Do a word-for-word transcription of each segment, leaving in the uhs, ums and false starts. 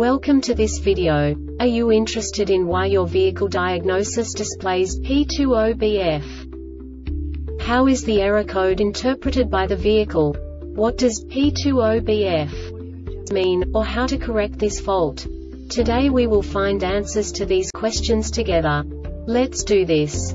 Welcome to this video. Are you interested in why your vehicle diagnosis displays P twenty B F? How is the error code interpreted by the vehicle? What does P twenty B F mean, or how to correct this fault? Today we will find answers to these questions together. Let's do this.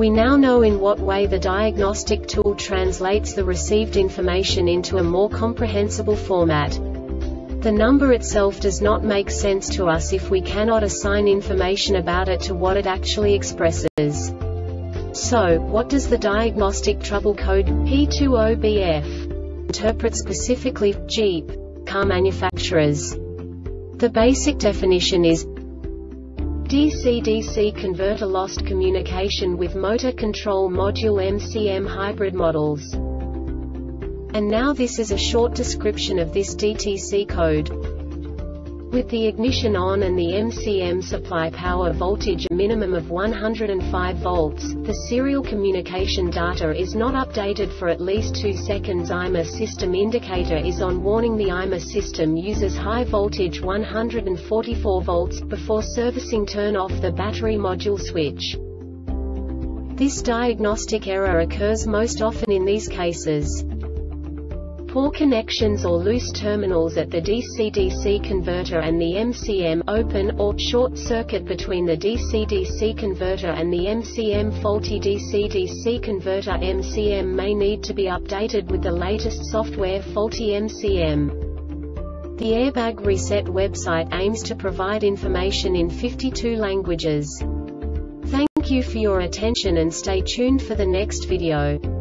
We now know in what way the diagnostic tool translates the received information into a more comprehensible format. The number itself does not make sense to us if we cannot assign information about it to what it actually expresses. So, what does the diagnostic trouble code P twenty B F interpret specifically for Jeep car manufacturers? The basic definition is D C D C Converter lost communication with motor control module M C M hybrid models. And now this is a short description of this D T C code. With the ignition on and the M C M supply power voltage a minimum of one hundred five volts, the serial communication data is not updated for at least two seconds. I M A system indicator is on. Warning: the I M A system uses high voltage one hundred forty-four volts. Before servicing, turn off the battery module switch. This diagnostic error occurs most often in these cases: poor connections or loose terminals at the D C D C converter and the M C M, open or short circuit between the D C D C converter and the M C M. Faulty D C D C converter M C M may need to be updated with the latest software. Faulty M C M. The Airbag Reset website aims to provide information in fifty-two languages. Thank you for your attention and stay tuned for the next video.